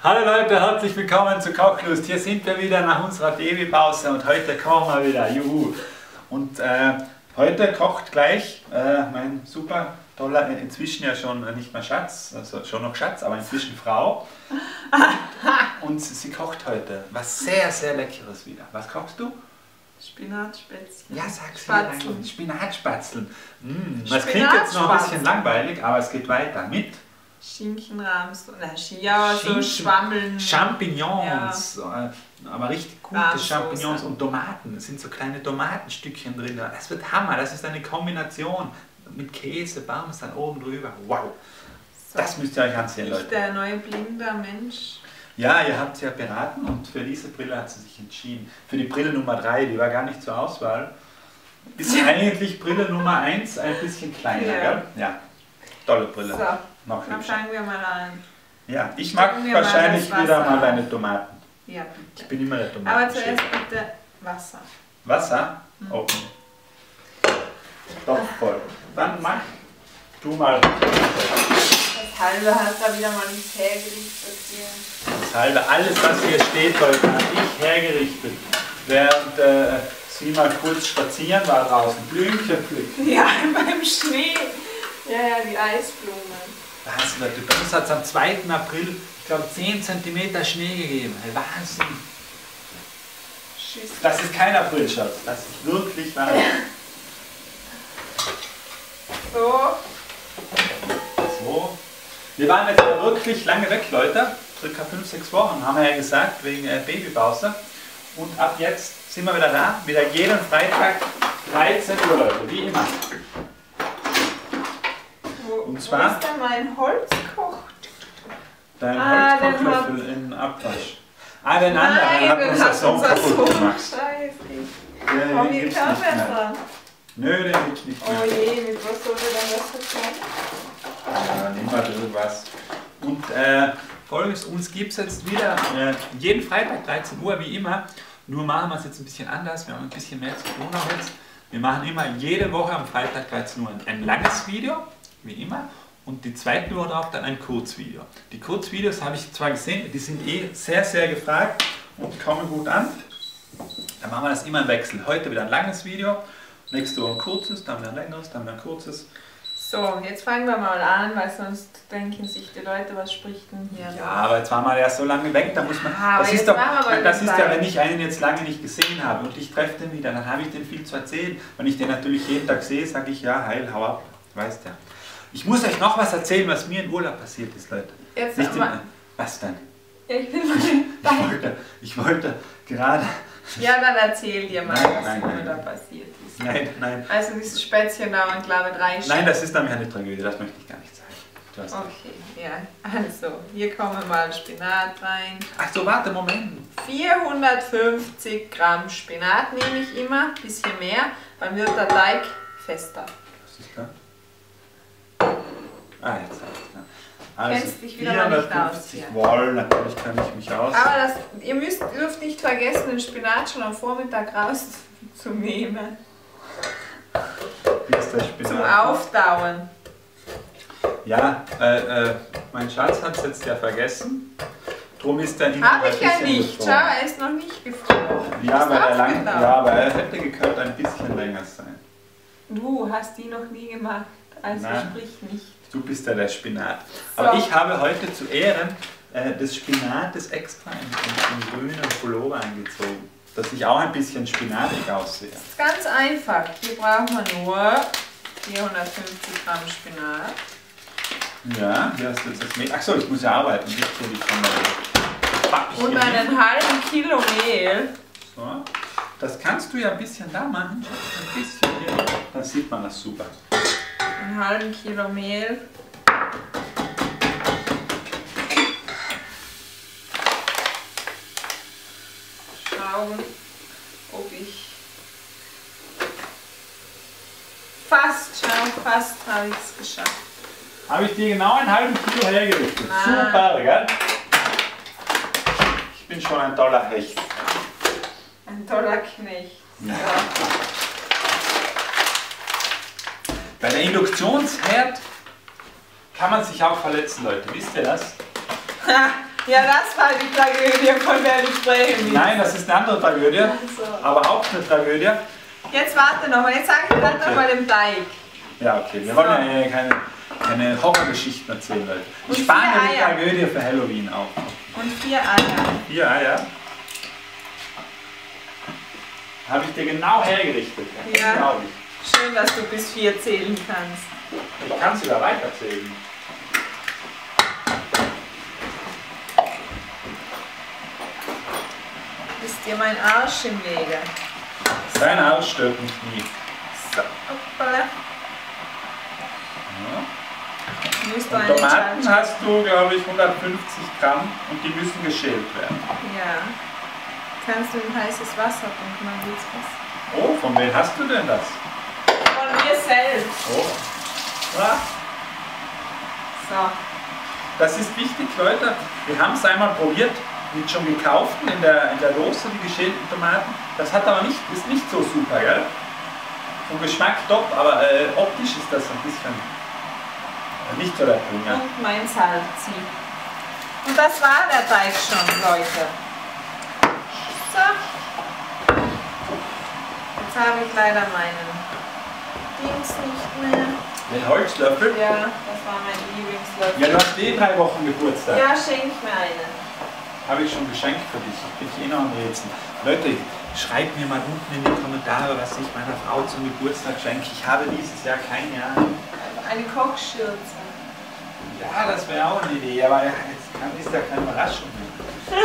Hallo Leute, herzlich willkommen zu Kochlust. Hier sind wir wieder nach unserer Babypause und heute kochen wir wieder. Juhu! Und heute kocht gleich mein super toller, inzwischen ja schon nicht mehr Schatz, also schon noch Schatz, aber inzwischen Frau. Und sie kocht heute was sehr, sehr Leckeres wieder. Was kochst du? Spinatspätzchen. Ja, sag's hier. Spinatspätzchen. Das klingt jetzt noch ein bisschen langweilig, aber es geht weiter mit Schinkenrams, ja, so Schwammeln. Champignons, ja. Aber richtig gute Champignons und Tomaten. Es sind so kleine Tomatenstückchen drin. Das wird Hammer, das ist eine Kombination mit Käse, Parmesan oben drüber. Wow, so, das müsst ihr euch ansehen, Leute. Der neue blinder Mensch. Ja, ihr habt sie ja beraten und für diese Brille hat sie sich entschieden. Für die Brille Nummer 3, die war gar nicht zur Auswahl. Ist eigentlich Brille Nummer 1 ein bisschen kleiner, ja, gell? Ja, tolle Brille. So. Noch dann schauen wir mal an. Ja, ich mag wahrscheinlich wieder mal deine Tomaten. Ja, bitte. Ich bin immer der Tomaten. Aber zuerst bitte Wasser. Wasser? Mhm. Okay. Doch voll. Dann mach du mal. Das halbe hat da wieder mal nicht hergerichtet hier. Das halbe, alles was hier steht, Leute, habe ich hergerichtet. Während sie mal kurz spazieren war draußen. Blümchen pflücken. Ja, beim Schnee. Ja, die Eisblumen. Wahnsinn, Leute, bei uns hat es am 2. April, ich glaube, 10 cm Schnee gegeben. Wahnsinn! Schieß. Das ist kein April, Schatz. Das ist wirklich wahr. So. Wir waren jetzt wirklich lange weg, Leute. Circa 5-6 Wochen, haben wir ja gesagt, wegen Babypause. Und ab jetzt sind wir wieder da. Wieder jeden Freitag 13 Uhr, Leute. Wie immer. Und zwar, wo ist denn mein Holzkoch? Dein Holzkochlöffel im Abwasch. Ah, den anderen hat unser Sohn kaputt gemacht. Scheiße. Komm, hier kann man dran. Nö, den gibt's nicht mehr. Oh je, mit was soll er dann das verkaufen? Nehmen wir irgendwas. Und folgendes, uns gibt es jetzt wieder jeden Freitag 13 Uhr, wie immer. Nur machen wir es jetzt ein bisschen anders. Wir haben ein bisschen mehr zu tun noch jetzt. Wir machen immer jede Woche am Freitag 13 Uhr ein langes Video, wie immer, und die 2. Uhr drauf dann ein Kurzvideo. Die Kurzvideos habe ich zwar gesehen, die sind sehr, sehr gefragt und kommen gut an. Dann machen wir das immer im Wechsel. Heute wieder ein langes Video, nächste Woche ein kurzes, dann wieder ein längeres, dann wieder ein kurzes. So, jetzt fangen wir mal an, weil sonst denken sich die Leute, was spricht denn hier? Ja, aber jetzt waren wir ja so lange weg, da muss man. Ja, das ist doch, das ist ja, wenn ich einen jetzt lange nicht gesehen habe und ich treffe den wieder, dann habe ich den viel zu erzählen. Wenn ich den natürlich jeden Tag sehe, sage ich, ja, heil, hau ab, weißt du. Ich muss euch noch was erzählen, was mir im Urlaub passiert ist, Leute. Jetzt nicht mal. Was denn? Ja, ich bin ich wollte gerade. Ja, dann erzähl dir mal, was mir da passiert ist. Nein, nein. Also dieses Spätzchen da und glaube 3 Stück. Nein, das ist dann eine Tragödie, das möchte ich gar nicht sagen. Du hast okay, ja. Also, hier kommen mal Spinat rein. Ach so, warte, Moment. 450 Gramm Spinat nehme ich immer, ein bisschen mehr, dann wird der Teig fester. Was ist da? Ah, jetzt habe ich es. Also, kennst dich wieder mal nicht aus hier. Wow, natürlich kann ich mich aus. Aber das, ihr dürft nicht vergessen, den Spinat schon am Vormittag rauszunehmen. Wie ist der Spinat? Zum Auftauen. Ja, mein Schatz hat es jetzt ja vergessen. Drum ist der immer. Habe ich ja nicht, schau, er ist noch nicht gefroren. Ja, aber er hätte gekönnt ein bisschen länger sein. Du hast die noch nie gemacht, also nein, sprich nicht. Du bist ja der Spinat. So. Aber ich habe heute zu Ehren des Spinates extra in grünen Pullover eingezogen, dass ich auch ein bisschen spinatig aussehe. Das ist ganz einfach. Hier brauchen wir nur 450 Gramm Spinat. Ja, hier hast du jetzt das Mehl. Achso, ich muss ja arbeiten. Ich tue die Kamera. Und einen halben Kilo Mehl. So. Das kannst du ja ein bisschen da machen. Ein bisschen hier. Dann sieht man das super. Einen halben Kilo Mehl. Schauen, ob ich fast habe ich es geschafft. Habe ich dir genau einen halben Kilo hergerichtet. Super, gell? Ich bin schon ein toller Hecht. Ein toller Knecht. Ja. Bei der Induktionsherd kann man sich auch verletzen, Leute. Wisst ihr das? Ja, das war die Tragödie, von der ich spreche. Nein, das ist eine andere Tragödie, also, aber auch eine Tragödie. Jetzt warte nochmal, jetzt sage ich gerade nochmal den Teig. Ja, okay, wir wollen ja keine Horrorgeschichten erzählen, Leute. Ich spare die Tragödie für Halloween auch. Und 4 Eier. 4 Eier? Habe ich dir genau hergerichtet. Ja, genau. Schön, dass du bis 4 zählen kannst. Ich kann es wieder weiterzählen. Ist dir mein Arsch im Wege? Dein Arsch stört mich nie. So, hoppala. Ja. Tomaten hast du, glaube ich, 150 Gramm und die müssen geschält werden. Ja. Kannst du in heißes Wasser trinken, man sieht's was. Oh, von wem hast du denn das? Von mir selbst. Oh. Ja. So. Das ist wichtig, Leute. Wir haben es einmal probiert mit schon gekauften in der Dose, die geschälten Tomaten. Das hat aber nicht, ist nicht so super, gell? Vom Geschmack top, aber optisch ist das ein bisschen nicht so der Bringer. Und mein Salz. Und das war der Teig schon, Leute. So. Jetzt habe ich leider meinen Dings nicht mehr. Den Holzlöffel? Ja, das war mein Lieblingslöffel. Ja, du hast eh 3 Wochen Geburtstag. Ja, schenk mir einen. Habe ich schon geschenkt für dich. Ich bin eh noch am Rätsel. Leute, schreibt mir mal unten in die Kommentare, was ich meiner Frau zum Geburtstag schenke. Ich habe dieses Jahr kein Jahr. Eine Kochschürze. Ja, das wäre auch eine Idee, aber jetzt ist ja keine Überraschung mehr.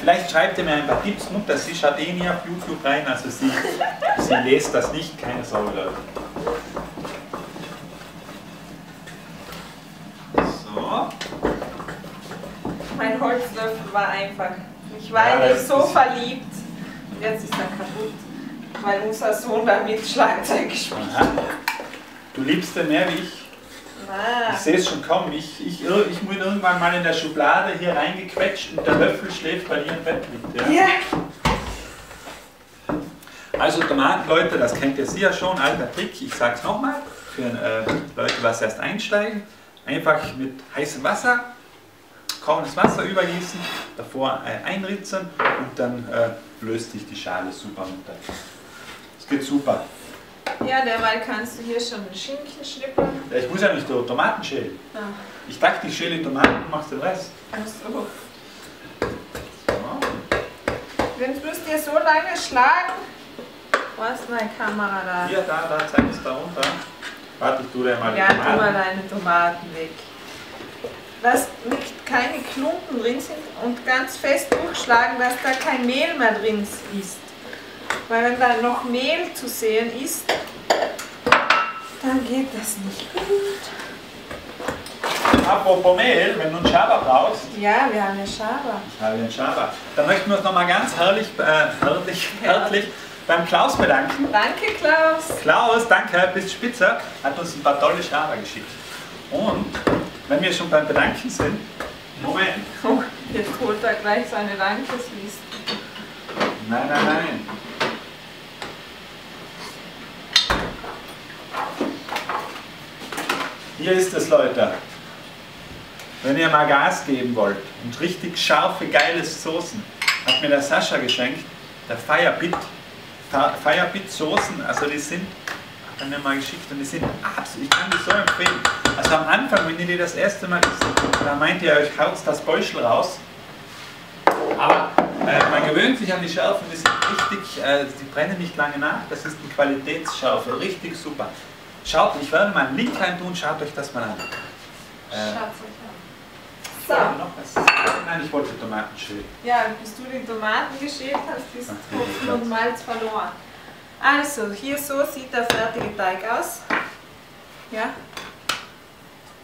Vielleicht schreibt ihr mir ein paar Tipps. Mutter, sie schaut eh nie auf YouTube rein, also sie lest das nicht. Keine Sorge, Leute. Mein Holzlöffel war einfach. Ich war ja, nicht so verliebt. Jetzt ist er kaputt, weil unser Sohn damit Schlagzeug gespielt hat. Du liebst den mehr wie ich. Na. Ich sehe es schon kaum. Ich bin irgendwann mal in der Schublade hier reingequetscht und der Löffel schläft bei dir im Bett mit. Ja. Ja. Also Tomaten, Leute, das kennt ihr sicher schon. Alter Trick, ich sag's nochmal. Für Leute, was erst einsteigen. Einfach mit heißem Wasser. Braunes Wasser übergießen, davor einritzen und dann löst sich die Schale super runter. Das geht super. Ja, derweil kannst du hier schon den Schinken schnippeln. Ja, ich muss ja nicht die Tomaten schälen. Ah. Ich dachte, ich schäle die Tomaten und machst den Rest. Ach so. Wenn du es dir so lange schlagen, wo ist meine Kamera da? Hier, da, zeig es da runter. Warte, ich tue dir mal die Tomaten. Ja, tu mal deine Tomaten weg. Dass keine Klumpen drin sind und ganz fest durchschlagen, dass da kein Mehl mehr drin ist. Weil wenn da noch Mehl zu sehen ist, dann geht das nicht gut. Apropos Mehl, wenn du einen Schaber brauchst. Ja, wir haben einen Schaber. Ich habe einen Schaber. Dann möchten wir uns nochmal ganz herzlich beim Klaus bedanken. Danke, Klaus. Klaus, danke, bist spitze. Hat uns ein paar tolle Schaber geschickt. Und wenn wir schon beim Bedanken sind, Moment! Oh, jetzt holt er gleich seine Dankesliste. Nein. Hier ist es, Leute. Wenn ihr mal Gas geben wollt und richtig scharfe, geile Soßen, hat mir der Sascha geschenkt, der Firebit Soßen, also die sind, hat er mir mal geschickt und die sind absolut, ich kann die so empfehlen. Also am Anfang, wenn ihr die das erste Mal isst, da meint ihr euch, haut das Beuschel raus. Aber man gewöhnt sich an die Schärfe und die sind richtig, die brennen nicht lange nach. Das ist eine Qualitätsschärfe, richtig super. Schaut, ich werde mal einen Link rein tun, schaut euch das mal an. Schaut euch an. So. Nein, ich wollte Tomaten schälen. Ja, bis du die Tomaten geschält hast, ist Hopfen und Malz verloren. Also, hier so sieht der fertige Teig aus. Ja.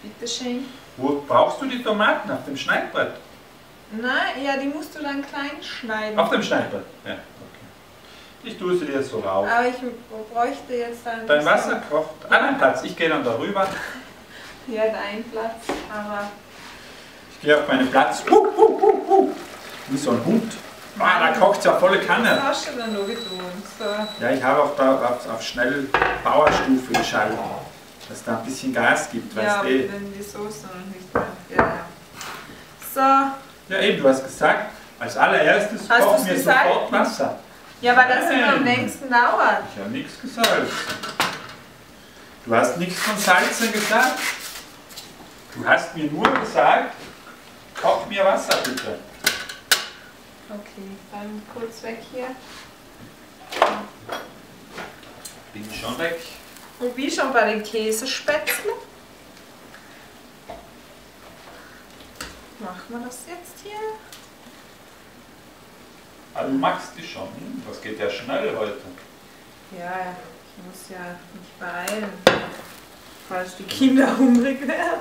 Bitte schön. Wo brauchst du die Tomaten? Auf dem Schneidbrett? Nein, ja, die musst du dann klein schneiden. Auf dem Schneidbrett? Ja, okay. Ich tue sie dir so rauf. Aber ich bräuchte jetzt dann... Dein Wasser kocht an einem Platz. Ich gehe dann darüber. Ja, dein Platz, aber... Ich gehe auf meinen Platz. Wie so ein Hund. Oh, da kocht es ja volle Kanne. Das hast du dann nur getan. So. Ja, ich habe auch da auf schnell Bauerstufe geschaltet. Dass da ein bisschen Gas gibt, weißt du? Ja, wenn die Soße noch nicht mehr. Ja. So. Ja eben, du hast gesagt, als allererstes kochen wir sofort Wasser. Ja, aber das wird am längsten dauern. Ich habe nichts gesalzt. Du hast nichts von Salzen gesagt. Du hast mir nur gesagt, koch mir Wasser bitte. Okay, dann kurz weg hier. Bin schon weg. Und wie schon bei den Käsespätzchen, machen wir das jetzt hier. Ah, du magst die schon. Das geht ja schnell heute. Ja, ich muss ja mich beeilen, falls die Kinder hungrig werden.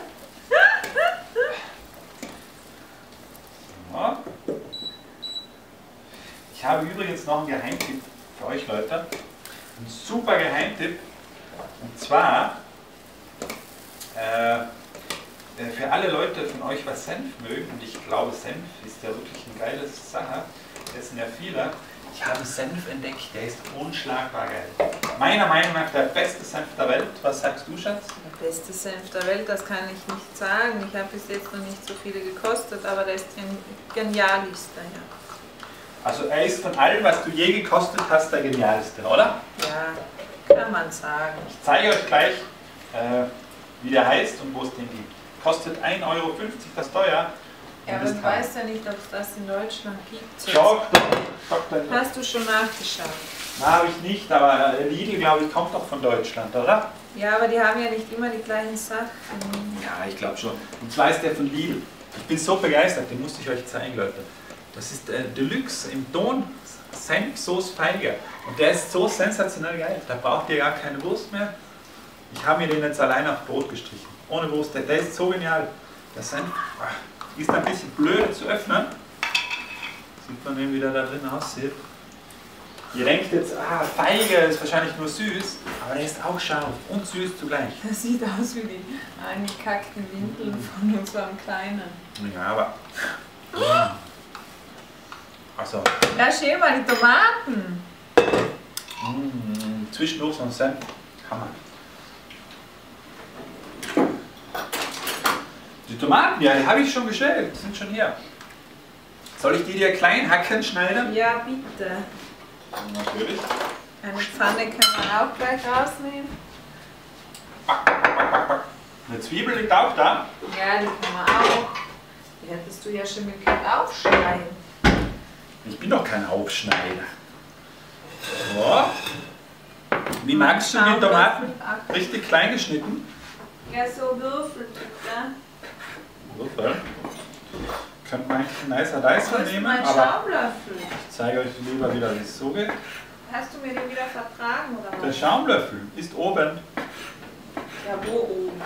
So. Ich habe übrigens noch einen Geheimtipp für euch Leute. Ein super Geheimtipp. Und zwar für alle Leute von euch, was Senf mögen, und ich glaube Senf ist ja wirklich eine geile Sache, das sind ja viele, ich habe Senf entdeckt, der ist unschlagbar geil. Meiner Meinung nach der beste Senf der Welt, was sagst du Schatz? Der beste Senf der Welt, das kann ich nicht sagen, ich habe bis jetzt noch nicht so viele gekostet, aber der ist genial ist der ja. Also er ist von allem, was du je gekostet hast, der genialste, oder? Ja, kann man sagen. Ich zeige euch gleich, wie der heißt und wo es den gibt. Kostet 1,50 €, das teuer. Ja, aber du weißt ja nicht, ob es das in Deutschland gibt. Hast du schon nachgeschaut? Na, habe ich nicht, aber Lidl, glaube ich, kommt doch von Deutschland, oder? Ja, aber die haben ja nicht immer die gleichen Sachen. Ja, ich glaube schon. Und zwar ist der von Lidl. Ich bin so begeistert, den musste ich euch zeigen, Leute. Das ist Deluxe im Ton Senfsoßefeiger. Und der ist so sensationell geil. Da braucht ihr gar keine Wurst mehr. Ich habe mir den jetzt allein auf Brot gestrichen. Ohne Wurst. Der ist so genial. Der Senf ist ein bisschen blöd zu öffnen. Sieht man eben, wie der da drin aussieht. Ihr denkt jetzt, ah, Feige ist wahrscheinlich nur süß, aber der ist auch scharf und süß zugleich. Das sieht aus wie die angekackten Windeln von unserem Kleinen. Ja, aber... Also. Da stehen mal die Tomaten. Zwischendurch so ein Senf. Hammer. Die Tomaten, ja, die habe ich schon geschält. Die sind schon hier. Soll ich die dir klein hacken schneiden? Ja, bitte. Natürlich. Eine Pfanne kann man auch gleich rausnehmen. Back, back, back, back. Eine Zwiebel liegt auch da. Ja, die kann man auch. Die hättest du ja schon mit aufschneiden. Ich bin doch kein Aufschneider. So. Wie magst du die Tomaten? Richtig klein geschnitten? Ja, so Würfel, ja. Würfel? Könnte man eigentlich ein nicer Deißer nehmen, aber ich zeige euch lieber wieder, wie es so geht. Hast du mir den wieder vertragen, oder was? Der Schaumlöffel ist oben. Ja, wo oben?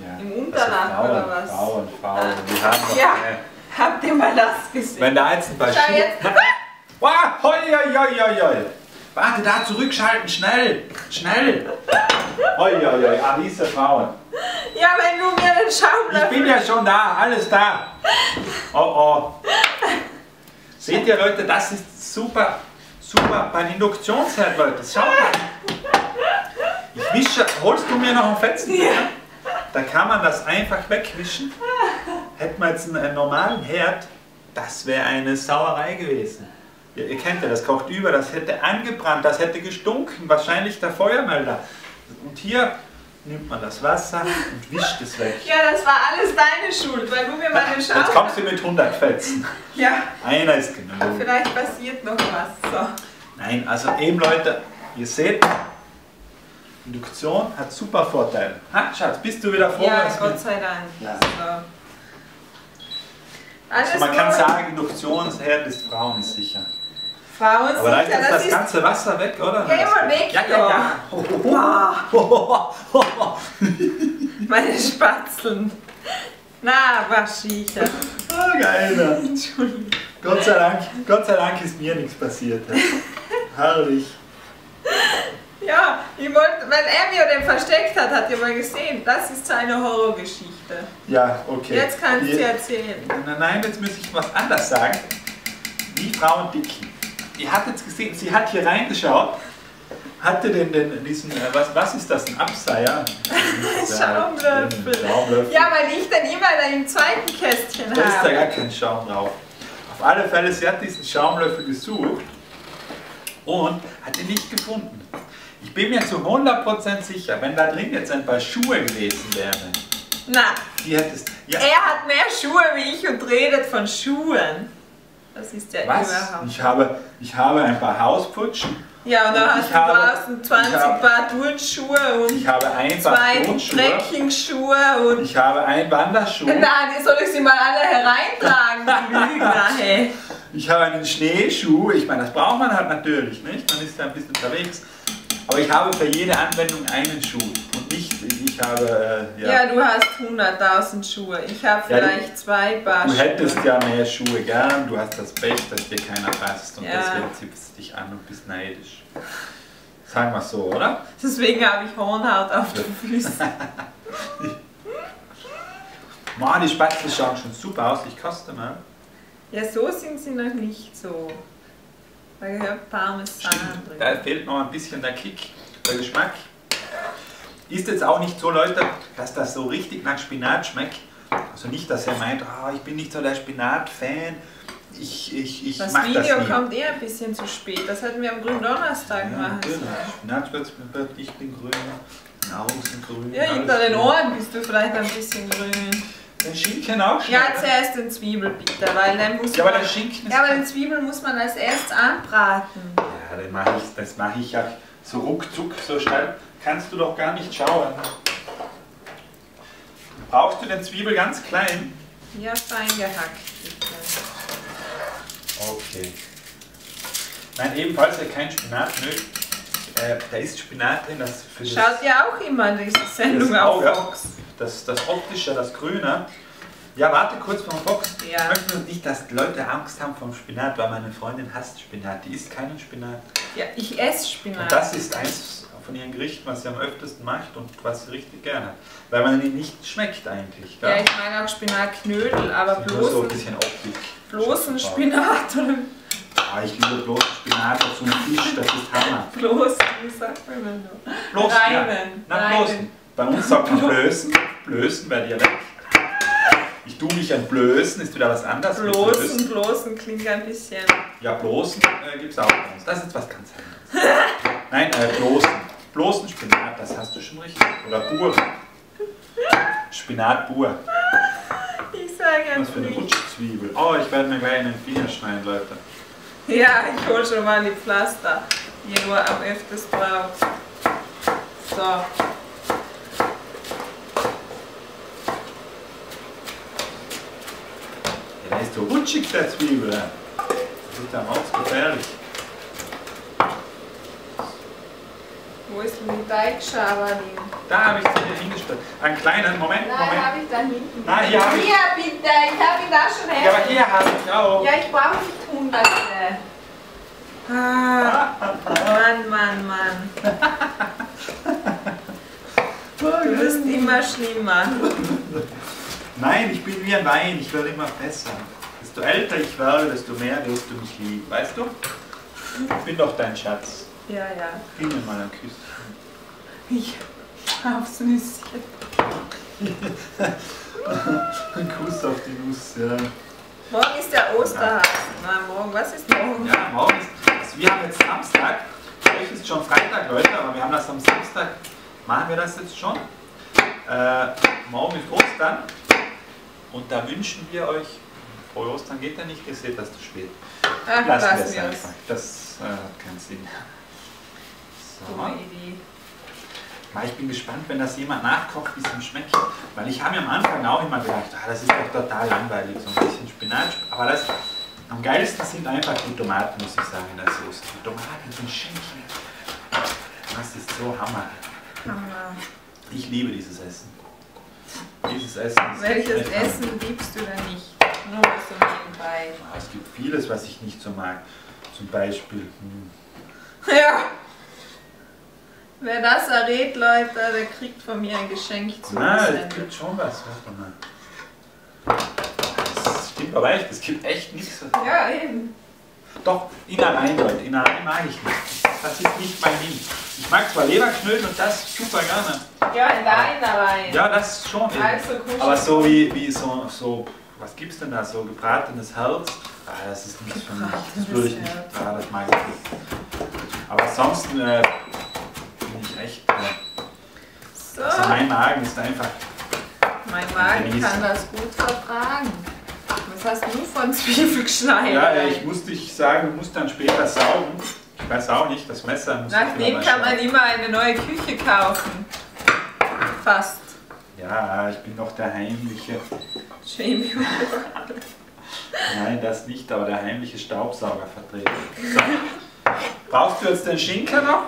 Ja. Im Unterland, oder was? Frauen. Wir haben doch keine. Habt ihr mal das gesehen? Wenn da jetzt ein paar Schuhe... Wow, hoi. Warte, da zurückschalten, schnell. Hoi, ah, diese Frauen. Ja, wenn du mir den Schaumlöffel... Ich bin ja schon da, alles da. Oh. Seht ihr, Leute, das ist super bei der Induktionsherd, Leute. Schaut mal. Ich wische... Holst du mir noch einen Fetzen? Ja. Da kann man das einfach wegwischen. Hätten wir jetzt einen normalen Herd, das wäre eine Sauerei gewesen. Ihr kennt ja, das kocht über, das hätte angebrannt, das hätte gestunken, wahrscheinlich der Feuermelder. Und hier nimmt man das Wasser und wischt es weg. Ja, das war alles deine Schuld, weil du mir mal den Schaum... Jetzt kommst du mit 100 Fetzen. Ja. Einer ist genug. Vielleicht passiert noch was. So. Nein, also eben Leute, ihr seht, Induktion hat super Vorteile. Ha, Schatz, bist du wieder froh? Ja, Gott sei Dank. Ja. So. Also man kann sagen, Induktionsherd ist frauensicher. Aber da ist jetzt das ganze Wasser weg, oder? Ja, immer weg. Ja. Oh. Meine Spatzeln. Na, Waschicher. Oh, geil. Entschuldigung. Gott sei Dank ist mir nichts passiert. Herrlich. Ja, ich wollte, weil er mir den versteckt hat, habt ihr mal gesehen. Das ist seine Horrorgeschichte. Ja, okay. Jetzt kannst du erzählen. Nein, jetzt muss ich was anderes sagen. Die Frau und Dicky. Ihr habt jetzt gesehen, sie hat hier reingeschaut, hatte denn diesen, was ist das, ein Abseier? Schaumlöffel. Schaumlöffel. Ja, weil ich dann immer da im zweiten Kästchen habe. Da ist da gar kein Schaum drauf. Auf alle Fälle, sie hat diesen Schaumlöffel gesucht und hat ihn nicht gefunden. Ich bin mir zu 100% sicher, wenn da drin jetzt ein paar Schuhe gewesen wären. Na, die hat es, ja. Er hat mehr Schuhe wie ich und redet von Schuhen. Das ist ja was? Überhaupt. Ich habe ein paar Hausputschen. Ja, und dann hast du 20 Paar Turnschuhe und ich habe ein Paar Trekkingschuhe und ich habe ein Wanderschuh. Nein, soll ich sie mal alle hereintragen? Die Lügner, hey. Ich habe einen Schneeschuh. Ich meine, das braucht man halt natürlich, nicht? Man ist da ein bisschen unterwegs. Aber ich habe für jede Anwendung einen Schuh und nicht, ich habe, ja, du hast 100.000 Schuhe, ich habe vielleicht zwei Paar Schuhe. Du hättest ja mehr Schuhe, gern, du hast das Pech, dass dir keiner passt und deswegen zippst du dich an und bist neidisch. Sagen wir so, oder? Deswegen habe ich Hornhaut auf den Füßen. Mann, die Spätzle schauen schon super aus, ich koste mal. Ja, so sind sie noch nicht so. Da gehört Parmesan drin. Da fehlt noch ein bisschen der Kick, der Geschmack. Ist jetzt auch nicht so, Leute, dass das so richtig nach Spinat schmeckt. Also nicht, dass er meint, oh, ich bin nicht so der Spinat-Fan. Ich das Video das kommt eher ein bisschen zu spät. Das hätten wir am grünen Donnerstag machen sollen. Spinatspätzchen, ich bin grün, Augen sind grün. Ja, hinter den Ohren bist du vielleicht ein bisschen grün. Den Schinken auch schon? Ja, zuerst den Zwiebel bitte, weil dann muss man... Aber den Schinken... Ja, aber den Zwiebel muss man als erst anbraten. Ja, dann mache ich, das mache ich ja so ruckzuck, so schnell kannst du doch gar nicht schauen. Brauchst du den Zwiebel ganz klein? Ja, fein gehackt bitte. Okay. Nein, ebenfalls kein Spinat, nö. Da ist Spinat drin, das... Für schaut das ja auch immer diese Sendung auf Fox. Das optische, das grüne. Ja, warte kurz vom Fox. Ja. Ich möchte nicht, dass Leute Angst haben vom Spinat, weil meine Freundin hasst Spinat. Die isst keinen Spinat. Ja, ich esse Spinat. Und das ist eins von ihren Gerichten, was sie am öftesten macht und was sie richtig gerne hat. Weil man ihn nicht schmeckt eigentlich. Gell? Ja, ich meine auch Spinatknödel, aber bloß so ein bisschen optisch. Bloßen Spinat. Oder? Ah, ich liebe bloßen Spinat auf so einem Fisch, das ist Hammer. Bloßen, wie sagt man denn? Bloßen, reinen. Ja. Bloßen. Bei uns sagt man Blößen. Blößen bei dir weg. Ich tue mich an Blößen, ist wieder was anderes. Bloßen, Bloßen klingt ein bisschen. Ja, Bloßen gibt es auch bei uns. Das ist jetzt was ganz anderes. Nein, Bloßen. Bloßen Spinat, das hast du schon richtig. Oder Bur. Spinat-Bur. Ich sage ja. Was für eine Rutschzwiebel. Oh, ich werde mir gleich einen Finger schneiden, Leute. Ja, ich hole schon mal die Pflaster, die du am öftesten brauchst. So. Der ist so rutschig, der Zwiebel. Das ist dann auch gefährlich. Wo ist denn die Teigschaber hin? Da habe ich sie hingestellt. Einen kleinen, Moment, nein, Moment. Habe ich da hinten. Nein, hier habe ich. Hier bitte, ich habe ihn da schon her. Ja, aber hier habe ich auch. Ja, ich brauche nicht hunderte. Mann, Mann, Mann. Du wirst immer schlimmer. Nein, ich bin wie ein Wein, ich werde immer besser. Desto älter ich werde, desto mehr wirst du mich lieben, weißt du? Ich bin doch dein Schatz. Ja, ja. Gib mir mal ein Küsschen. Ich aufs Nüsschen. Ein Kuss auf die Nuss, ja. Morgen ist der Osterhasen. Na, morgen, was ist morgen? Ja, morgen ist. Also wir haben jetzt Samstag. Vielleicht ist schon Freitag, Leute, aber wir haben das am Samstag. Machen wir das jetzt schon? Morgen ist Ostern. Und da wünschen wir euch, frohe Ostern geht ja nicht, ihr seht das zu spät. Ach, lassen wir es einfach, das hat keinen Sinn. So. Ich bin gespannt, wenn das jemand nachkocht, wie es ihm schmeckt. Weil ich habe mir am Anfang auch immer gedacht, ah, das ist doch total langweilig, so ein bisschen Spinat. Aber das, am geilsten sind einfach die Tomaten, muss ich sagen, in der Soße. Die Tomaten sind Schinken. Das ist so Hammer. Hammer. Ich liebe dieses Essen. Dieses Essen. Welches Essen liebst du denn nicht? Nur so nebenbei. Es gibt vieles, was ich nicht so mag. Zum Beispiel. Ja. Wer das errät, Leute, der kriegt von mir ein Geschenk zu. Nein, es gibt schon was. Warte mal. Das stimmt aber echt. Es gibt echt nichts. Ja, eben. Doch, Innereien, Leute. Innereien mag ich nicht. passiert nicht bei mir. Ich mag zwar Leberknödel und das super gerne. Ja, in Wein dabei. Ja, das schon. So aber so wie so, was gibt's denn da? So gebratenes Herz? Ah, das ist nichts für mich. Das würde ich nicht. Ah, das mag ich nicht. Aber ansonsten bin ich echt. So. Also mein Magen ist einfach. Mein Magen kann das gut vertragen. Was hast du von Zwiebel geschneiden? Ja, ich muss dich sagen, du musst dann später saugen. Ich weiß auch nicht, das Messer muss. Nachdem kann man immer eine neue Küche kaufen. Fast. Ja, ich bin doch der Heimliche. Schämio. Nein, das nicht, aber der heimliche Staubsaugervertreter. So. Brauchst du jetzt den Schinken noch?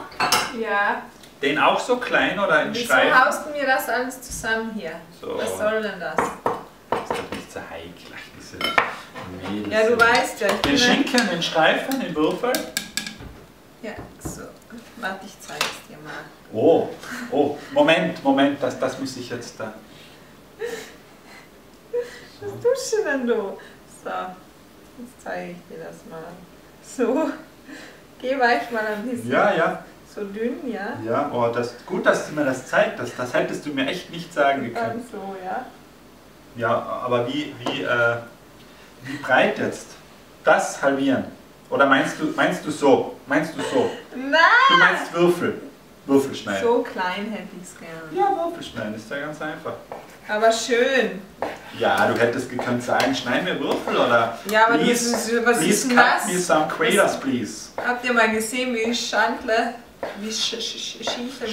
Ja. Den auch so klein oder in Streifen? Wieso hausten wir das alles zusammen hier? So. Was soll denn das? Das ist doch nicht so heikel, diese Mädels. Ja, du weißt ja. Den Schinken, den Streifen, den Würfel. Ja, so. Warte, ich zeige es dir mal. Oh, oh, Moment, das muss ich jetzt da. Was tust du denn, du? So, jetzt zeige ich dir das mal. So, geh weich mal ein bisschen. Ja, ja. So dünn, ja? Ja, oh, das gut, dass du mir das zeigst. Das hättest du mir echt nicht sagen können. So, ja. Ja, aber wie breit jetzt? Das halbieren. Oder meinst du so? Meinst du so? Nein! Du meinst Würfel. Würfel schneiden. So klein hätte ich es gern. Ja, Würfel schneiden ist ja ganz einfach. Aber schön. Ja, du hättest gekannt sagen, schneiden wir Würfel oder? Ja, aber please, was please ist denn das? Please cut me some quaders, please. Habt ihr mal gesehen, wie Schandler, wie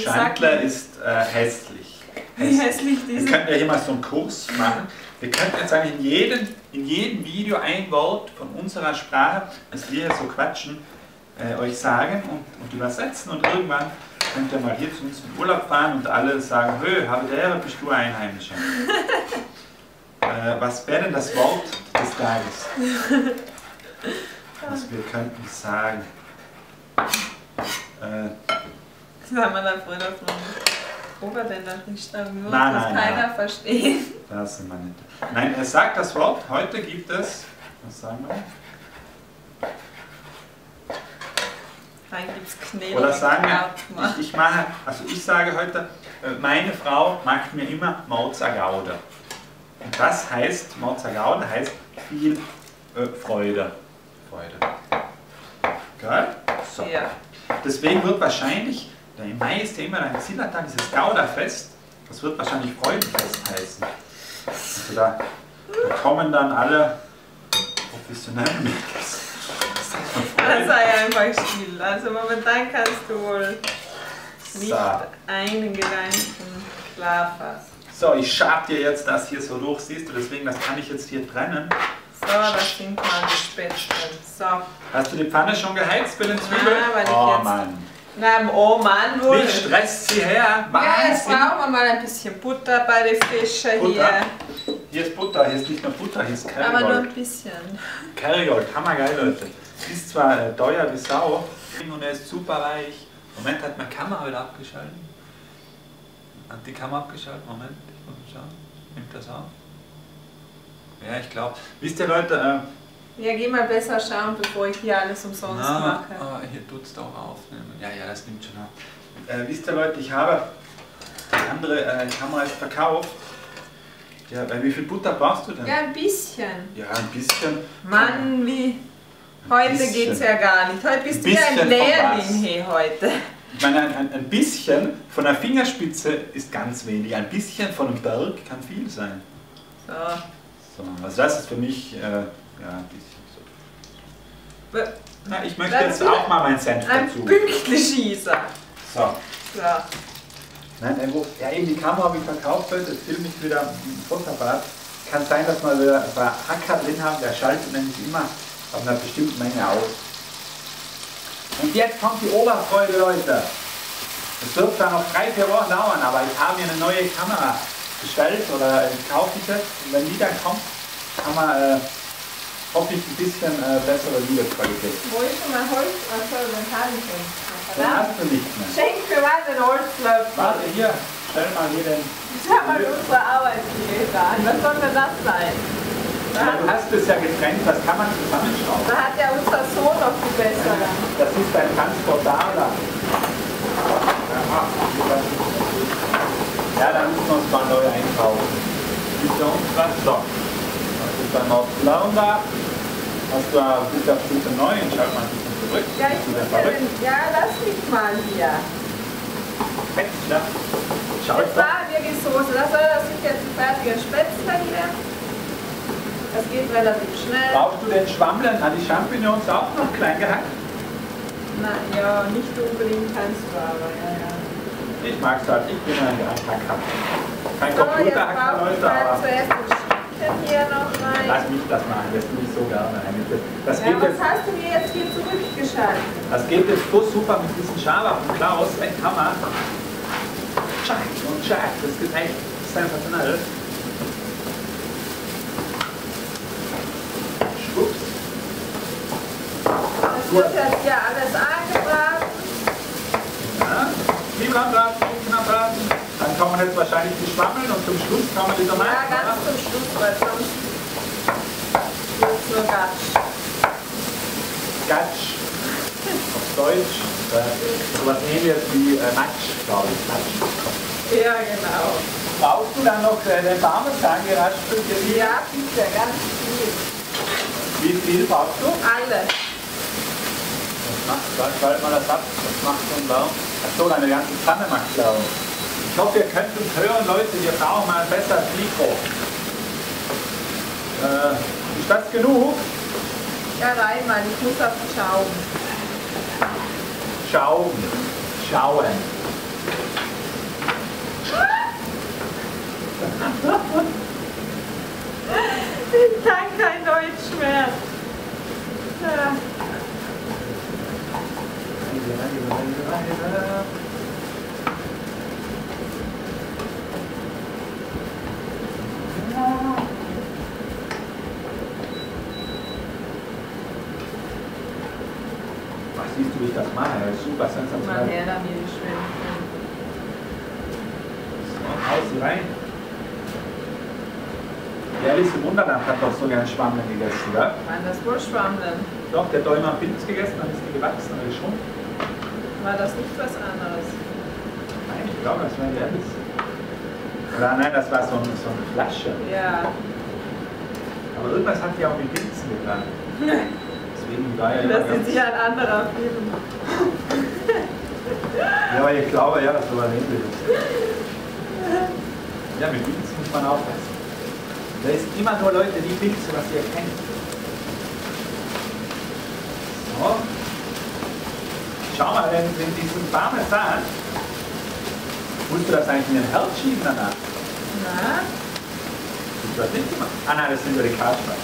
Schandler ist hässlich. Wie hässlich diese? Wir könnten ja hier mal so einen Kurs machen. Wir könnten jetzt eigentlich in jedem Video ein Wort von unserer Sprache, das wir hier so quatschen, euch sagen und übersetzen und irgendwann könnt ihr mal hier zu uns in Urlaub fahren und alle sagen, hö, Habitäre, bist du Einheimischer. Was wäre denn das Wort des Tages? Was wir könnten sagen. Das haben wir da früher davon. Ober denn das nicht schreiben würde, dass keiner versteht. Das sind wir nicht. Nein, er sagt das Wort, heute gibt es. Was sagen wir? Nein, gibt's Knete. Oder sagen wir, ich sage heute, meine Frau macht mir immer Mozagauda. Und das heißt, Mozagauda heißt viel Freude. Geil? So. Ja. Deswegen wird wahrscheinlich, der im Mai ist ja immer ein Zillertag, dieses Gauderfest, das wird wahrscheinlich Freudenfest heißen. Also da kommen dann alle professionellen Mädels. Das sei einfach still. Also momentan kannst du wohl nicht einen Gedanken klar fassen. So, ich schab dir jetzt das hier so durch, siehst du, deswegen das kann ich jetzt hier trennen. So, das sind mal die Spätzchen. So. Hast du die Pfanne schon geheizt für den Zwiebeln? Ja, weil ich jetzt... Mann. Nein, oh Mann, wohl. Wie stresst sie her? Wahnsinn. Ja, jetzt brauchen wir mal ein bisschen Butter bei den Fischen hier. Hier ist Butter, hier ist nicht nur Butter, hier ist Kerrigold. Aber nur ein bisschen. Kerrigold, hammergeil, Leute. Ist zwar teuer wie Sau und er ist super reich. Moment, hat meine Kamera wieder abgeschaltet? Hat die Kamera abgeschaltet? Moment, ich muss mal schauen. Nimmt das auf? Ja, ich glaube. Wisst ihr, Leute? Ja, geh mal besser schauen, bevor ich hier alles umsonst mache. Hier tut es doch aufnehmen. Ja, das nimmt schon auf. Wisst ihr, Leute, ich habe die andere Kamera jetzt verkauft. Ja, weil wie viel Butter brauchst du denn? Ja, ein bisschen. Ja, ein bisschen. Mann, wie... Heute geht's ja gar nicht. Heute bist du ja ein Lehrling hier heute. Ich meine, ein bisschen von der Fingerspitze ist ganz wenig. Ein bisschen von einem Berg kann viel sein. So. Also das ist für mich ein bisschen so. Na, ich möchte jetzt auch mal meinen Senf dazu. Ein Pünktlichschießer. So. Nein, eben die Kamera habe ich verkauft heute. Jetzt filme ich wieder im Fotoapparat. Kann sein, dass wir wieder ein paar Hacker drin haben. Der schaltet nämlich immer auf einer bestimmten Menge aus. Und jetzt kommt die Oberfreude, Leute. Es wird zwar noch 3-4 Wochen dauern, aber ich habe mir eine neue Kamera bestellt oder gekauft. Und wenn die dann kommt, haben wir hoffentlich ein bisschen bessere Videoqualität. Wo ist denn mein Holz? Was soll denn da hast du nicht mehr. Schenk mir mal den Holzlöffel. Warte, hier, stell mal hier den... Schau mal unsere Arbeitsgeräte an. Was soll denn das sein? Du hast es ja getrennt, das kann man zusammenschrauben. Da hat ja unser Sohn noch viel besser. Das ist ein Transportaler. Ja, da müssen wir uns mal neu einkaufen. Ist ja uns was so. Das ist dann noch Launbach. Hast du bis auf diese neuen, schau mal ein bisschen zurück. Ja, ich muss ja, lass mich mal hier. Spätzle. Schau jetzt da, wir die Soße. Das sind jetzt die fertigen Spätzle hier. Das geht relativ schnell. Brauchst du den Schwammlern an die Champignons auch noch klein gehackt? Nein, ja, nicht unbedingt kannst du, aber ja. Ich mag es halt, ich bin ein Hacker. Kein Computerhacker, Leute, aber... Hier noch rein. Lass mich das machen, das tue ich so gerne. Das geht jetzt, hast du mir jetzt hier zurückgeschaltet? Das geht jetzt so super mit diesem Schaber von Klaus, ein Hammer. Schack und schack, das geht echt sensationell. Schwupps. Das wird jetzt hier alles angebraten. Ja, lieber anbraten. Dann kann man jetzt wahrscheinlich die Schwammeln und zum Schluss kann man die dann machen. Ja, ganz zum Schluss, weil sonst wird es nur Gatsch. Gatsch. Auf Deutsch. Sowas ähnliches wie Matsch, glaube ich. Matsch. Ja, genau. Brauchst du dann noch den Parmesan geraspelt? Ja, bitte, ganz viel. Wie viel brauchst du? Alle. Was schaltet man das ab? Das macht so einen Baum. Achso, deine ganze Pfanne macht blau. Ich hoffe, ihr könnt uns hören, Leute, wir brauchen mal ein besseres Mikro. Ist das genug? Ja, rein, Mann, ich muss auf die Schauen. Schauen. Ich kann kein Deutsch mehr. Ja. Siehst du, wie ich das mache? Super sensationell. Mal her damit, schön. So, haust sie rein. Der Alice im Wunderland hat doch so gern Schwammeln gegessen, oder? Waren das wohl Schwammeln? Doch, der Däumer hat Pilz gegessen, dann ist die gewachsen, oder schon. War das nicht was anderes? Nein, ich glaube, das war der Alice. Oder nein, das war so eine Flasche. Ja. Aber irgendwas hat die auch mit Pilzen getan. Das ist ja ein anderer Film. Ja, aber ich glaube, ja, das war ein ähnliches. Ja, mit Pilzen muss man aufpassen. Da ist immer nur Leute, die Pilze, was ihr kennt. So. Schau mal, wenn diesen Parmesan. Musst du das eigentlich in den Herd schieben danach? Na? Hast du das nicht gemacht? Ah nein, das sind nur die Kartoffeln.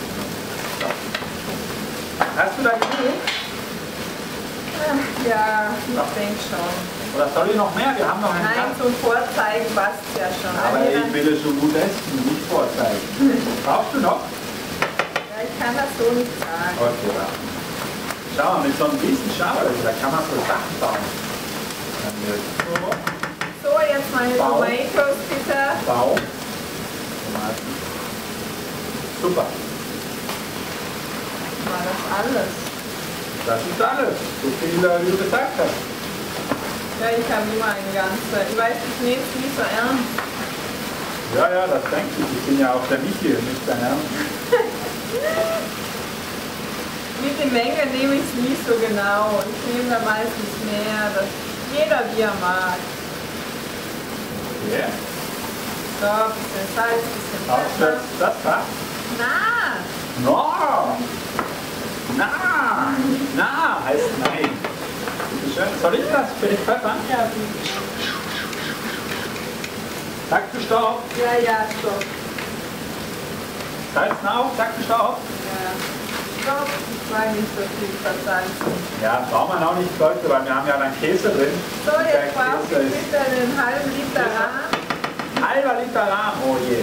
Hast du da genug? Ja, ich denke schon. Oder soll ich noch mehr? Wir haben noch einen. Nein, zum Vorzeigen passt ja schon. Aber ich will es schon gut essen, nicht vorzeigen. Brauchst du noch? Ja, ich kann das so nicht sagen. Okay, ja. Schau mal, mit so einem riesen Schaber, da kann man so Sachen bauen. So, jetzt meine Tomatoes bitte. Bau. Tomaten. Super. Das ist alles, so viel wie du gesagt hast. Ja, ich habe immer eine ganze. Ich weiß, ich nehme es nicht so ernst. Ja, das denke ich. Ich bin ja auch der Michi, nicht dein Ernst. Mit der Menge nehme ich es nicht so genau. Ich nehme da meistens mehr, dass jeder wie er mag. Yeah. So, ein bisschen Salz, ein bisschen Pfeffer. Das passt? Na, heißt nein. Soll ich das für den Pfeffer? Ja. Sagst du Stopp? Ja, Stopp. Salz nach, sagst du Stopp? Ja. Stopp, ich meine nicht so viel versalzen. Ja, braucht man auch nicht, Leute, weil wir haben ja dann Käse drin. So, jetzt brauchst du bitte einen halben Liter Rahm. Halber Liter Rahm, oh je.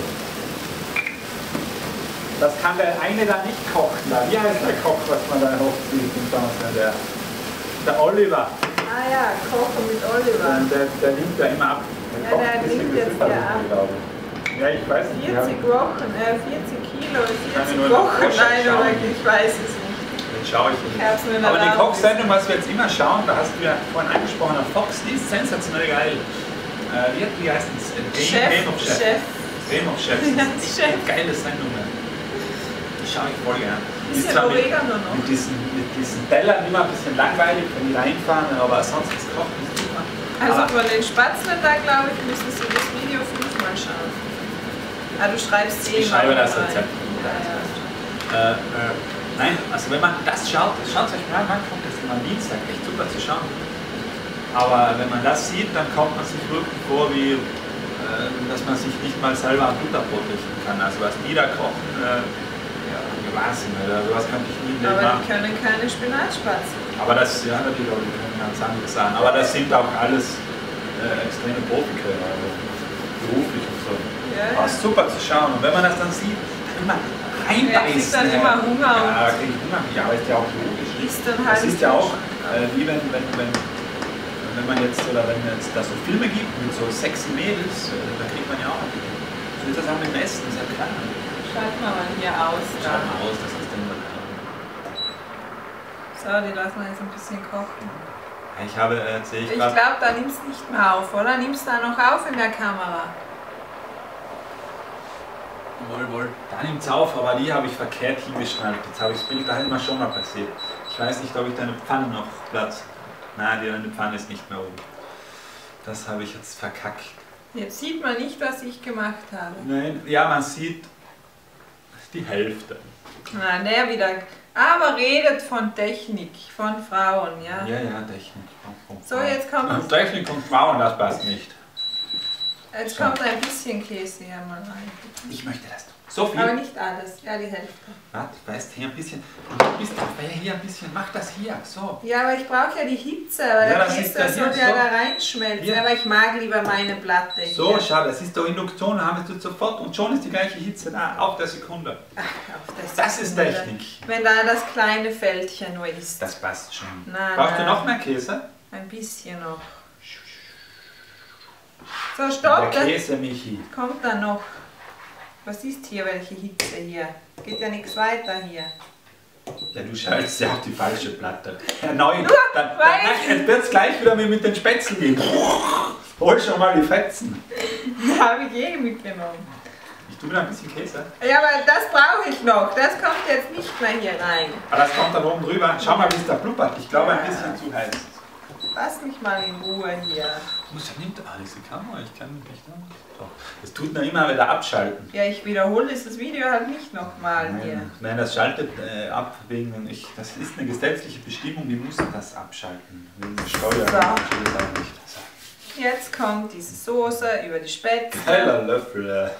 Das kann der eine da nicht kochen. Wie heißt der Koch, was man da hochzieht? Der Oliver. Ah ja, Kochen mit Oliver. Der nimmt ja immer ab. Der nimmt jetzt ja ab. Ja, ich weiß nicht. 40 Kilo, 40 Wochen, nein, oder ich weiß es nicht. Jetzt schaue ich nicht. Aber die Koch-Sendung, was wir jetzt immer schauen, da hast du ja vorhin angesprochen, auf Fox, die ist sensationell geil. Wie heißt das? Game of Chefs. Das ist eine geile Sendung. Die schaue ich voll gerne. Ist zwar mit diesen Tellern immer ein bisschen langweilig, wenn die reinfahren, aber sonst ist Kochen super. Also von den Spatzlern da, glaube ich, müssen Sie das Video 5-mal schauen. Ah, du schreibst eh mal. Ich schreibe das Rezept. Ja. Nein, also wenn man das schaut euch mal an, kommt das immer am Dienstag, echt super zu schauen. Aber wenn man das sieht, dann kommt man sich wirklich vor, wie dass man sich nicht mal selber am Butterbrot richten kann. Also was die da kochen, ja, Wahnsinn, oder sowas könnte ich nie machen. Aber die können keine Spinatspätzchen. Aber das, ja, die Leute können ganz andere Sachen. Aber das sind auch alles extreme Profiköller, also beruflich und so. Ja, ja. Super zu schauen. Und wenn man das dann sieht, immer reinbeißen. Ja, dann immer Hunger. Ja, kriege ich Hunger. Ja, aber ist ja auch logisch. Das ist ja auch, wie wenn es da so Filme gibt mit so sexy Mädels, da kriegt man ja auch. So ist das auch mit dem Essen, das ist ja klar. Schalten wir mal hier aus. Schalten wir aus, das ist dann mal klar. So, die lassen wir jetzt ein bisschen kochen. Ich habe, sehe ich gerade. Ich glaube, da nimmst du nicht mehr auf, oder? Nimmst du da noch auf in der Kamera? Wohl. Da nimmt es auf, aber die habe ich verkehrt hingeschnallt. Jetzt habe ich das Bild, da hätte man schon mal passiert. Ich weiß nicht, ob ich deine Pfanne noch Platz. Nein, deine Pfanne ist nicht mehr oben. Das habe ich jetzt verkackt. Jetzt sieht man nicht, was ich gemacht habe. Nein, ja, man sieht die Hälfte. Nein, der wieder. Aber redet von Technik, von Frauen, ja? Ja, ja, Technik. So, jetzt kommt. Technik und Frauen, das passt nicht. Jetzt kommt ein bisschen Käse hier mal rein. Ich möchte das. So viel? Aber nicht alles, ja, die Hälfte. Warte, beißt hier ein bisschen. Du bist aber hier ein bisschen, mach das hier, so. Ja, aber ich brauche ja die Hitze, weil ja, der Käse soll ja da reinschmelzen. Hier. Aber ich mag lieber meine Platte hier. So, schau, das ist doch Induktion, da haben wir es sofort und schon ist die gleiche Hitze da, auf der Sekunde. Ach, auf der Sekunde. Das ist Technik. Wenn da das kleine Fältchen nur ist. Das passt schon. Na, brauchst du noch mehr Käse? Ein bisschen noch. So, stopp! Der Käse, Michi. Kommt dann noch. Was ist hier, welche Hitze hier? Geht ja nichts weiter hier. Ja, du schaltest ja auf die falsche Platte. Ja, nein, dann wird es gleich wieder mit den Spätzlen gehen. Hol schon mal die Fetzen. Da habe ich eh mitgenommen. Ich tue da ein bisschen Käse. Ja, aber das brauche ich noch. Das kommt jetzt nicht mehr hier rein. Aber das kommt da oben drüber. Schau mal, wie es da blubbert. Ich glaube, ein bisschen zu heiß. Lass mich mal in Ruhe hier. Da nimmt alles die Kamera, ich kann mich nicht an. Das tut man immer wieder abschalten. Ja, ich wiederhole das Video halt nicht nochmal hier. Nein, das schaltet ab wegen. Das ist eine gesetzliche Bestimmung, die muss das abschalten. Wegen der Steuerung. So. Jetzt kommt diese Soße über die Spätzle. Geiler Löffel.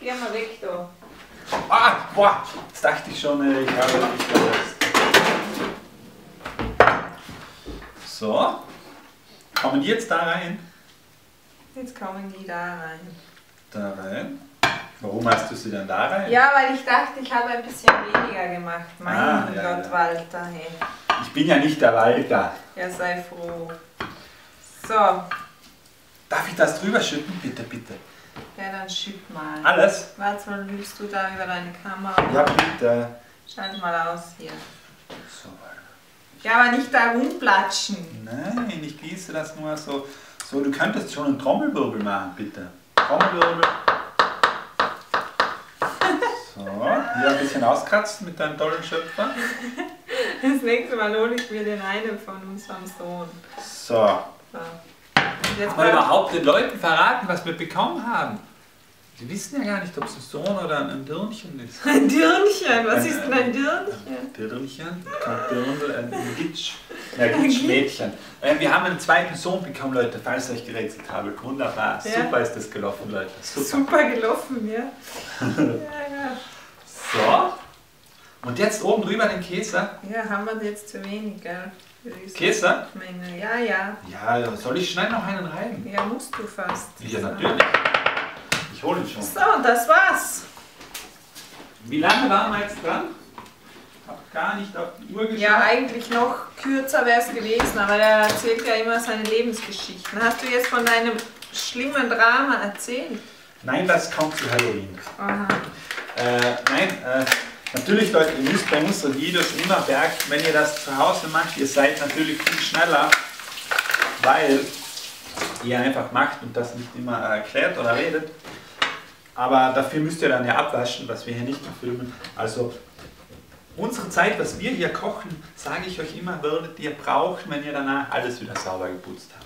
Geh mal weg da. Ah, boah, jetzt dachte ich schon, ich habe nicht verletzt. So, kommen die jetzt da rein? Jetzt kommen die da rein. Da rein? Warum hast du sie dann da rein? Ja, weil ich dachte, ich habe ein bisschen weniger gemacht. Mein Gott, ja. Walter, hey. Ich bin ja nicht der Walter. Ja, sei froh. So. Darf ich das drüber schütten? Bitte, bitte. Ja, dann schütt mal. Alles? Was willst du da über deine Kamera? Ja, bitte. Schalt mal aus hier. So. Ja, aber nicht da rumplatschen. Nein, ich gieße das nur so. So, du könntest schon einen Trommelwirbel machen, bitte. Trommelwirbel. So, hier ein bisschen auskratzen mit deinem tollen Schöpfer. Das nächste Mal hole ich mir den einen von unserem Sohn. So. Jetzt mal überhaupt den Leuten verraten, was wir bekommen haben. Die wissen ja gar nicht, ob es ein Sohn oder ein Dirnchen ist. Ein Dirnchen? Was ist denn ein Dirnchen? Ein Dirnchen, ein Gitsch, ein Gitschmädchen. Wir haben einen zweiten Sohn bekommen, Leute, falls ihr euch gerätselt habt. Wunderbar, ja. Super ist das gelaufen, Leute. Super gelaufen, ja. Ja. So, und jetzt oben drüber den Käse. Ja, haben wir jetzt zu wenig, gell? Käse? Ja. Ja, soll ich schnell noch einen rein? Ja, musst du fast. Ja, natürlich. Ich hole ihn schon. So, das war's. Wie lange waren wir jetzt dran? Ich habe gar nicht auf die Uhr geschaut. Ja, eigentlich noch kürzer wäre es gewesen, aber er erzählt ja immer seine Lebensgeschichten. Hast du jetzt von deinem schlimmen Drama erzählt? Nein, das kommt zu Halloween. Aha. Natürlich Leute, ihr müsst bei unseren Videos immer merken, wenn ihr das zu Hause macht, ihr seid natürlich viel schneller, weil ihr einfach macht und das nicht immer erklärt oder redet. Aber dafür müsst ihr dann ja abwaschen, dass wir hier nicht mehr filmen. Also unsere Zeit, was wir hier kochen, sage ich euch immer, werdet ihr brauchen, wenn ihr danach alles wieder sauber geputzt habt.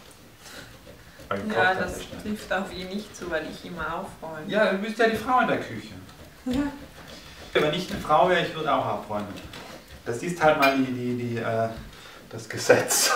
Ja, das trifft auf ihn nicht zu, weil ich immer aufräume. Ja, du bist ja die Frau in der Küche. Ja. Wenn ich eine Frau wäre, ich würde auch aufräumen. Das ist halt mal das Gesetz.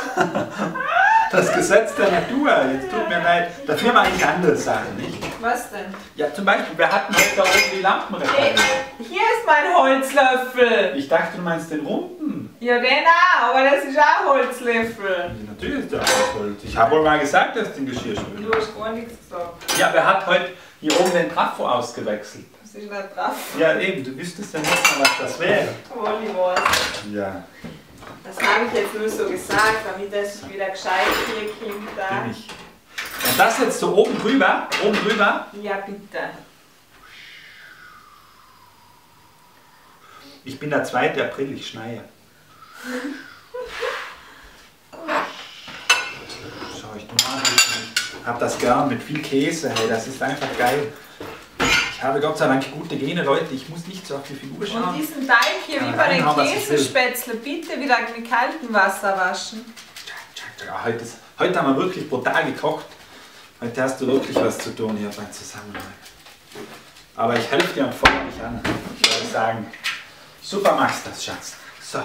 Das Gesetz der Natur. Jetzt tut mir leid. Dafür mache ich andere Sachen, nicht? Was denn? Ja, zum Beispiel, wir hatten heute da oben die Lampen repariert. Hier ist mein Holzlöffel. Ich dachte, du meinst den Rumpen. Ja, den auch, aber das ist auch Holzlöffel. Ja, natürlich ist der auch Holz. Ich habe wohl mal gesagt, dass den Geschirrspüler. Du hast gar nichts gesagt. Ja, wer hat heute hier oben den Trafo ausgewechselt? Was ist denn Trafo? Ja, eben, du wüsstest ja nicht mal, was das wäre. Volleyball. Ja. Das habe ich jetzt nur so gesagt, damit das wieder gescheit hier kommt. Da. Und das jetzt so oben drüber? Oben drüber? Ja, bitte. Ich bin der 2. April, ich schneie. Schau, ich habe das gern mit viel Käse, hey, das ist einfach geil. Ich habe Gott sei Dank gute Gene, Leute, ich muss nicht so auf die Figur schauen. Und diesen Teig hier, wie bei den Käsespätzle, bitte wieder mit kaltem Wasser waschen. Ja, heute haben wir wirklich brutal gekocht. Heute hast du wirklich was zu tun hier beim Zusammenhalt. Aber ich helfe dir und fordere dich an. Ich würde sagen, super machst du das, Schatz. So,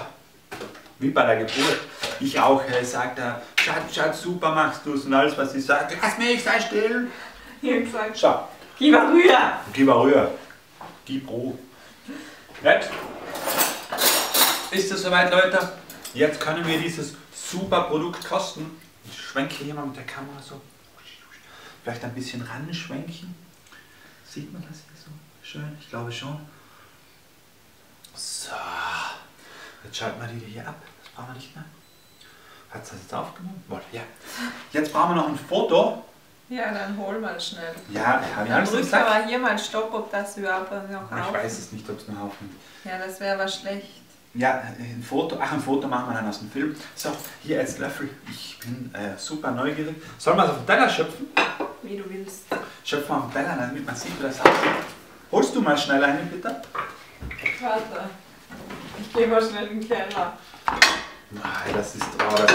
wie bei der Geburt. Ich auch, sagt er, Schatz, super machst du es und alles, was ich sage. Lass mich, sei still. Ja, gesagt. Schau. Gib mal rüber! Gib mal rüber! Gib Ruhe! Nett? Ist es soweit, Leute? Jetzt können wir dieses super Produkt kosten. Ich schwenke hier mal mit der Kamera so. Vielleicht ein bisschen ranschwenken. Sieht man das hier so schön? Ich glaube schon. So. Jetzt schalten wir die hier ab. Das brauchen wir nicht mehr. Hat es das jetzt aufgenommen? Ja. Jetzt brauchen wir noch ein Foto. Ja, dann hol mal schnell. Ja, habe ich alles gesagt. Aber hier mal Stopp, ob das überhaupt noch aufnimmt. Ich weiß es nicht, ob es noch aufnimmt. Ja, das wäre aber schlecht. Ja, ein Foto. Ach, ein Foto machen wir dann aus dem Film. So, hier als Löffel. Ich bin super neugierig. Sollen wir es auf den Teller schöpfen? Wie du willst. Schöpfen wir auf den Teller, damit man sieht, wie das aussieht. Holst du mal schnell eine, bitte? Warte. Ich gehe mal schnell in den Keller. Nein, das ist traurig.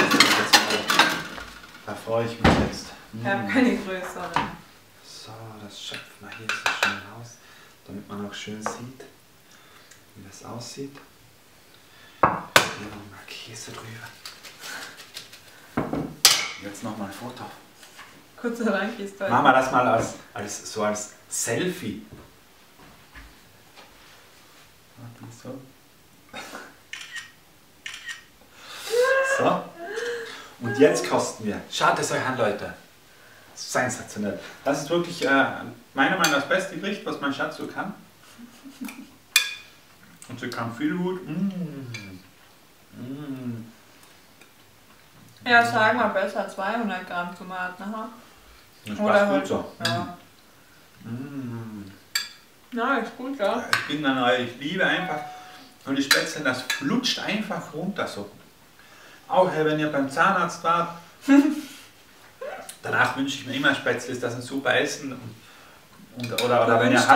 Da freue ich mich jetzt. Wir haben keine Größe. So, das schöpfen wir hier so schön raus, damit man auch schön sieht, wie das aussieht. Hier nochmal Käse drüber. Jetzt nochmal ein Foto. Kurzer Dank ist toll. Machen wir das mal als Selfie. So. So. Und jetzt kosten wir. Schaut es euch an, Leute. Sensationell. Das ist wirklich meiner Meinung nach das beste Gericht, was mein Schatz so kann. Und sie kann viel gut. Ja, sagen wir besser 200 Gramm Tomaten. Aha. Das passt gut so. Ja. Ja, ist gut, ja. Ich bin dann, ich liebe einfach. Und die Spätzle, das flutscht einfach runter so. Auch wenn ihr beim Zahnarzt wart. Danach wünsche ich mir immer Spätzle, ist das ein super Essen. Oder wenn ihr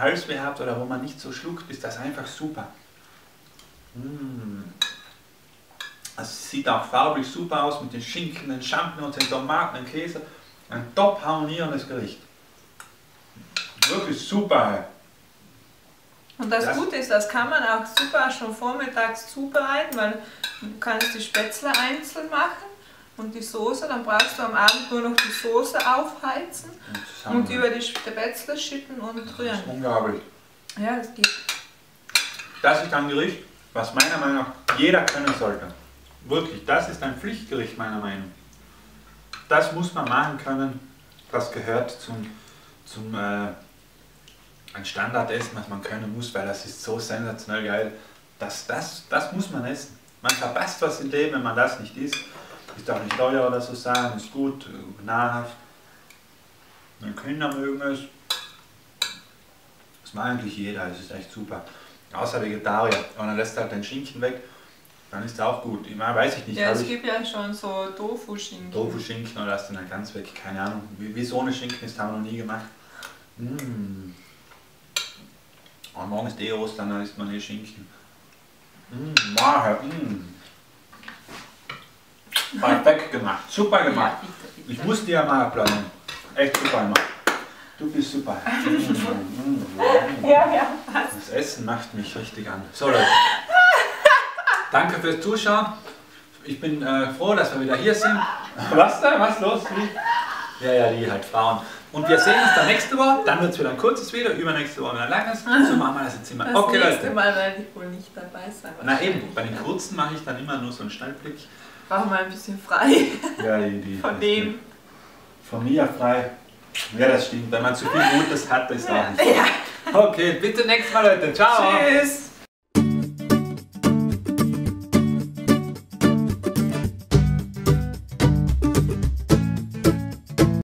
Halsweh habt, oder wo man nicht so schluckt, ist das einfach super. Also es sieht auch farblich super aus mit den Schinken, den Champignons, den Tomaten, den Käse. Ein top harmonierendes Gericht. Wirklich super. Und das Gute ist, das kann man auch super schon vormittags zubereiten, weil du kannst die Spätzle einzeln machen. Und die Soße, dann brauchst du am Abend nur noch die Soße aufheizen und über die Spätzle schütten und rühren. Das ist unglaublich. Ja, das geht. Das ist ein Gericht, was meiner Meinung nach jeder können sollte. Wirklich, das ist ein Pflichtgericht meiner Meinung nach. Das muss man machen können. Das gehört zum ein Standardessen, was man können muss, weil das ist so sensationell geil. Das muss man essen. Man verpasst was im Leben, wenn man das nicht isst. Ist auch nicht teuer oder so, sagen, ist gut, nahrhaft. Meine Kinder mögen es. Das mag eigentlich jeder, das ist echt super. Außer Vegetarier. Und dann lässt er halt den Schinken weg. Dann ist er auch gut. Ich meine, weiß ich nicht. Ja, es gibt ja schon so Tofu-Schinken. Tofu-Schinken oder lässt den dann ganz weg. Keine Ahnung. Wie so eine Schinken ist, haben wir noch nie gemacht. Mm. Und morgen ist eh Ostern, dann isst man eh Schinken. Perfekt gemacht. Super gemacht. Ja, bitte. Ich muss dir ja mal applaudieren. Echt super gemacht. Du bist super. Ja. Das Essen macht mich richtig an. So Leute. Danke fürs Zuschauen. Ich bin froh, dass wir wieder hier sind. Was da? Was los? Ja, die halt Frauen. Und wir sehen uns dann nächste Woche. Dann wird es wieder ein kurzes Video. Übernächste Woche wieder ein langes. So machen wir das jetzt immer. Das okay, nächste Leute. Mal werde ich wohl nicht dabei sein. Na eben, bei den kurzen mache ich dann immer nur so einen Schnellblick. Mach mal ein bisschen frei. Ja, die von dem. Von mir frei. Ja, das stimmt. Wenn man zu viel Gutes hat, ist das auch nicht. Ja. Okay, bitte nächstes Mal, Leute. Ciao. Tschüss.